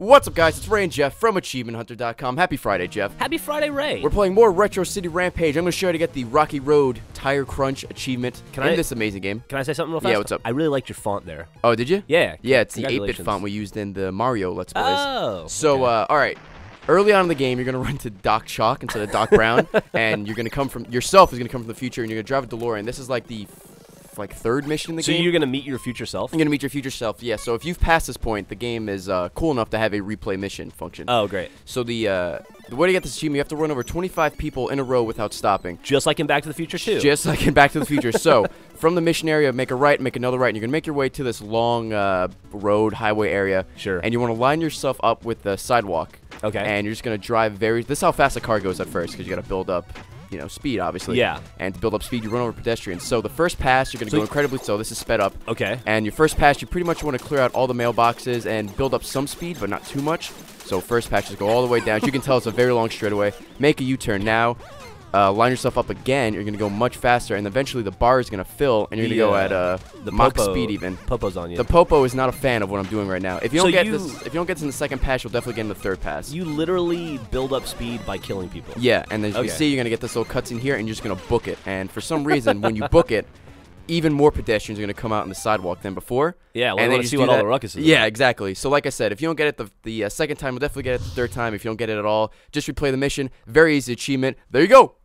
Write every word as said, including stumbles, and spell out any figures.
What's up, guys? It's Ray and Jeff from Achievement Hunter dot com. Happy Friday, Jeff. Happy Friday, Ray. We're playing more Retro City Rampage. I'm going to show you how to get the Rocky Road Tire Crunch achievement can in I, this amazing game. Can I say something real fast? Yeah, what's up? I really liked your font there. Oh, did you? Yeah. Yeah, it's the eight bit font we used in the Mario Let's Plays. Oh. So, okay. uh, all right. Early on in the game, you're going to run to Doc Chalk instead of Doc Brown, and you're going to come from, yourself is going to come from the future, and you're going to drive a Delorean. This is like the... like third mission in the so game. So you're going to meet your future self? I'm going to meet your future self, yeah. So if you've passed this point, the game is uh, cool enough to have a replay mission function. Oh, great. So the, uh, the way to get this achievement, you have to run over twenty-five people in a row without stopping. Just like in Back to the Future two. Just like in Back to the Future. So from the mission area, make a right, make another right, and you're going to make your way to this long uh, road, highway area. Sure. And you want to line yourself up with the sidewalk. Okay. And you're just going to drive very... This is how fast a car goes at first, because you got to build up... you know, speed, obviously. Yeah. And to build up speed, you run over pedestrians. So the first pass, you're going to so go incredibly slow. This is sped up. Okay. And your first pass, you pretty much want to clear out all the mailboxes and build up some speed, but not too much. So first pass, just go all the way down. As you can tell, it's a very long straightaway. Make a U-turn now. Uh, line yourself up again. You're going to go much faster, and eventually the bar is going to fill, and you're going to yeah. go at uh, the Mach popo, speed even. Popo's on you. The Popo is not a fan of what I'm doing right now. If you don't so get you, this, if you don't get this in the second pass, you'll definitely get in the third pass. You literally build up speed by killing people. Yeah, and as okay. you see, you're going to get this little cutscene here, and you're just going to book it. And for some reason, when you book it, even more pedestrians are going to come out on the sidewalk than before. Yeah, well, and then you see what all the ruckus is. Yeah, exactly. So like I said, if you don't get it the, the uh, second time, you'll definitely get it the third time. If you don't get it at all, just replay the mission. Very easy achievement. There you go.